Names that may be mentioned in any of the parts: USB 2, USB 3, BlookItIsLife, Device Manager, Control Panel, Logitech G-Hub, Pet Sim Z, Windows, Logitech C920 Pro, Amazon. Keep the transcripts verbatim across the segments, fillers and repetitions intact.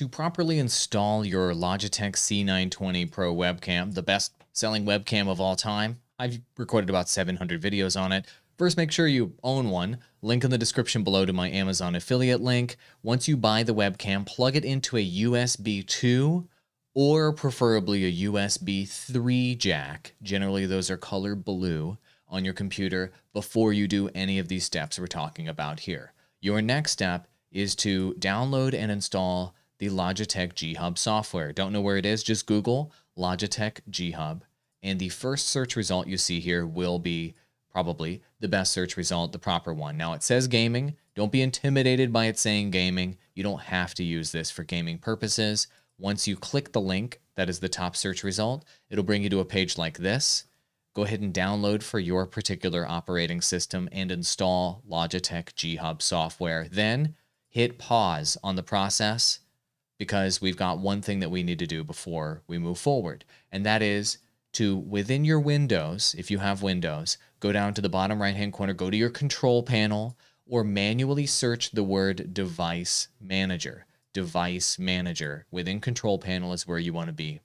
To properly install your Logitech C nine twenty Pro webcam, the best selling webcam of all time, I've recorded about seven hundred videos on it. First, make sure you own one. Link in the description below to my Amazon affiliate link. Once you buy the webcam, plug it into a U S B two or preferably a U S B three jack. Generally, those are color blue on your computer before you do any of these steps we're talking about here. Your next step is to download and install the Logitech G-Hub software. Don't know where it is, just Google Logitech G-Hub. And the first search result you see here will be probably the best search result, the proper one. Now it says gaming. Don't be intimidated by it saying gaming. You don't have to use this for gaming purposes. Once you click the link, that is the top search result, it'll bring you to a page like this. Go ahead and download for your particular operating system and install Logitech G-Hub software. Then hit pause on the process, because we've got one thing that we need to do before we move forward. And that is to, within your Windows, if you have Windows, go down to the bottom right-hand corner, go to your Control Panel, or manually search the word Device Manager. Device Manager within Control Panel is where you want to be.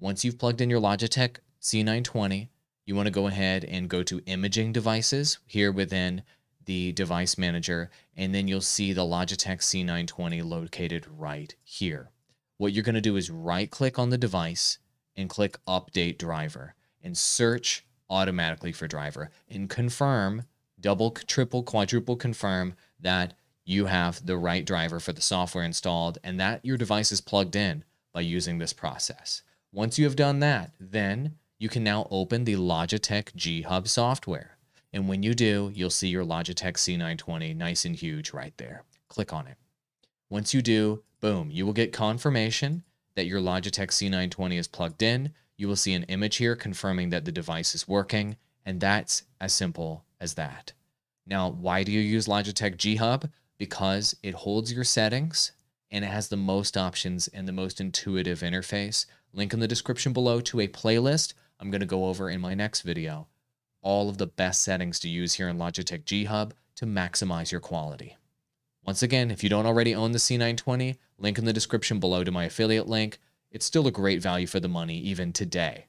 Once you've plugged in your Logitech C nine twenty, you want to go ahead and go to Imaging Devices here within the Device Manager, and then you'll see the Logitech C nine twenty located right here. What you're going to do is right-click on the device and click Update Driver, and search automatically for driver, and confirm, double, triple, quadruple confirm that you have the right driver for the software installed and that your device is plugged in by using this process. Once you have done that, then you can now open the Logitech G-Hub software. And when you do, you'll see your Logitech C nine twenty nice and huge right there. Click on it. Once you do, boom, you will get confirmation that your Logitech C nine twenty is plugged in. You will see an image here confirming that the device is working, and that's as simple as that. Now, why do you use Logitech G-Hub? Because it holds your settings, and it has the most options and the most intuitive interface. Link in the description below to a playlist I'm going to go over in my next video. All of the best settings to use here in Logitech G-Hub to maximize your quality. Once again, if you don't already own the C nine twenty, link in the description below to my affiliate link. It's still a great value for the money even today.